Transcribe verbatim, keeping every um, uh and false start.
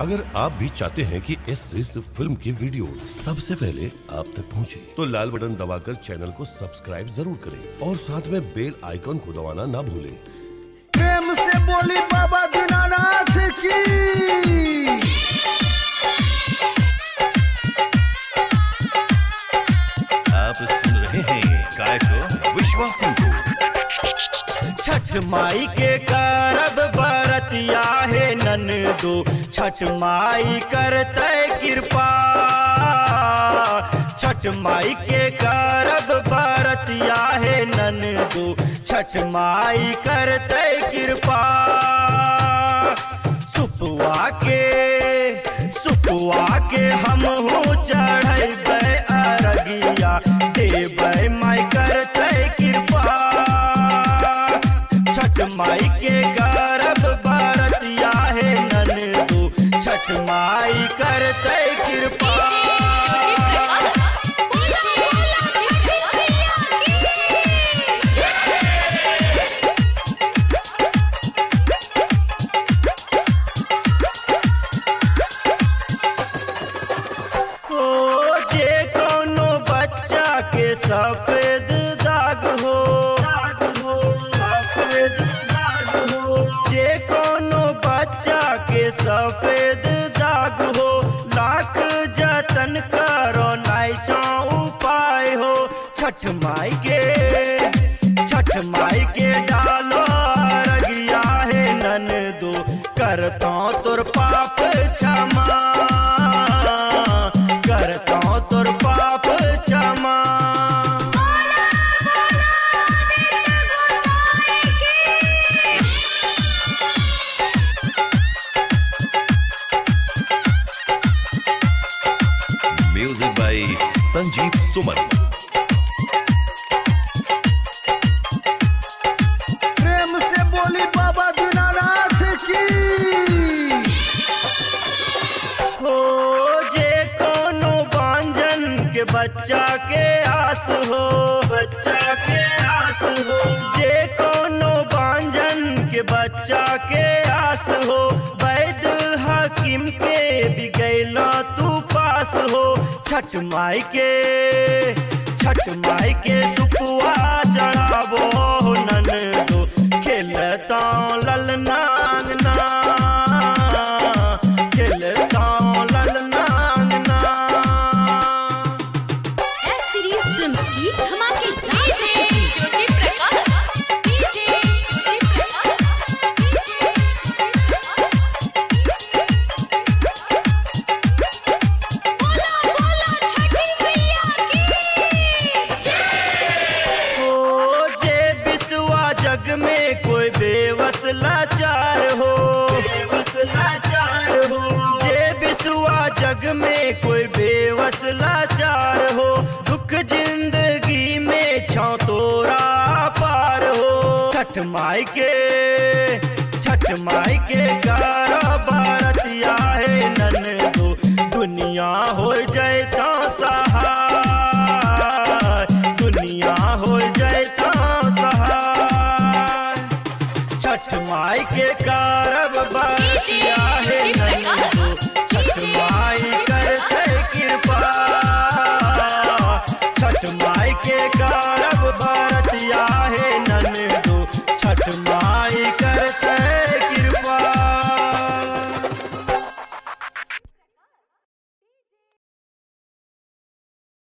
अगर आप भी चाहते हैं कि इस फिल्म की वीडियो सबसे पहले आप तक पहुंचे, तो लाल बटन दबाकर चैनल को सब्सक्राइब जरूर करें और साथ में बेल आइकन को दबाना ना भूलें। प्रेम से बोली बाबा दिनानाथ की। आप सुन रहे हैं गायक विश्वास सिंह। छठ माई के कारब बरतिया है नन दो, छठ माई करते कृपा। छठ माई के कारब बरतिया है नन दो, छठ माई करते कृपा। सुपवा के सुपवा के हम हो चढ़े अरगिया देवे माई करते कृपा। छठ माई के कारब बरतिया है नन दो, छठ माई करते कृपा। सफेद दाग हो, दाग हो, सफेद दाग हो। जे कोनो बच्चा के सफेद दाग हो, लाख जतन करो नाई चो उपाय हो। छठ माई के छठ माई के डालो रगिया है नन दो, करता तोर पाप क्षमा। करता तोर पाप क्षमा। Music by Sanjeev Suman. प्रेम से बोली बाबा दिनानाथ की। हो जे कोनो बांझन के बच्चा के आस हो, बच्चा के आस हो। जे कोनो बांझन के बच्चा के आस हो, वैद हाकिम के भी गैला तू पास हो। छठ माई के छठ माई के सुपुआ चढ़ावो नन दो, खेलता ललना अंगना। खेलता ललना अंगना। एस सीरीज फिल्म्स की धमाकेदार प्रस्तुति। में कोई बेवस लाचार हो, बेवस लाचार हो। जे बिसुआ जग में कोई बेवस लाचार हो, दुख जिंदगी में छो तोरा पार हो। छठ माई के छठ माई के गारा भारतिया है नन दो, दुनिया हो जैता सहाय। दुनिया हो जैता सहाय। छठ माई के का